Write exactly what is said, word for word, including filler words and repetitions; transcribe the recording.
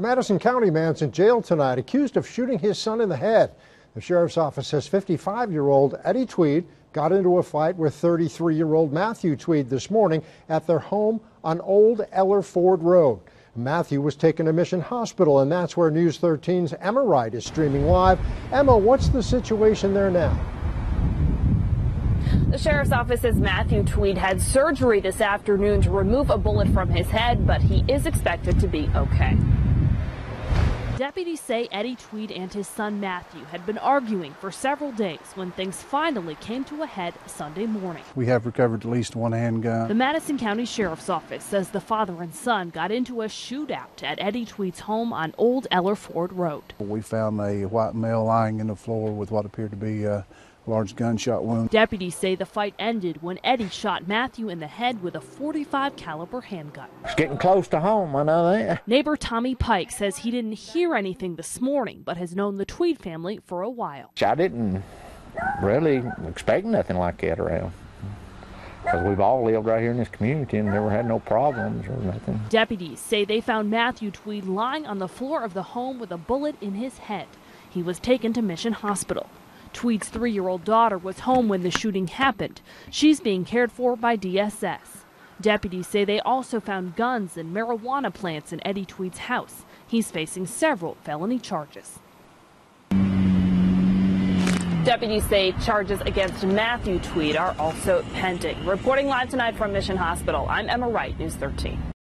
A Madison County man's in jail tonight, accused of shooting his son in the head. The sheriff's office says fifty-five-year-old Eddie Tweed got into a fight with thirty-three-year-old Matthew Tweed this morning at their home on Old Eller Ford Road. Matthew was taken to Mission Hospital, and that's where News thirteen's Emma Wright is streaming live. Emma, what's the situation there now? The sheriff's office says Matthew Tweed had surgery this afternoon to remove a bullet from his head, but he is expected to be okay. Deputies say Eddie Tweed and his son Matthew had been arguing for several days when things finally came to a head Sunday morning. We have recovered at least one handgun. The Madison County Sheriff's Office says the father and son got into a shootout at Eddie Tweed's home on Old Eller Ford Road. We found a white male lying in the floor with what appeared to be a large gunshot wound. Deputies say the fight ended when Eddie shot Matthew in the head with a forty-five caliber handgun. It's getting close to home, I know that. Neighbor Tommy Pike says he didn't hear anything this morning, but has known the Tweed family for a while. I didn't really expect nothing like that around, because we've all lived right here in this community and never had no problems or nothing. Deputies say they found Matthew Tweed lying on the floor of the home with a bullet in his head. He was taken to Mission Hospital. Tweed's three-year-old daughter was home when the shooting happened. She's being cared for by D S S. Deputies say they also found guns and marijuana plants in Eddie Tweed's house. He's facing several felony charges. Deputies say charges against Matthew Tweed are also pending. Reporting live tonight from Mission Hospital, I'm Emma Wright, News thirteen.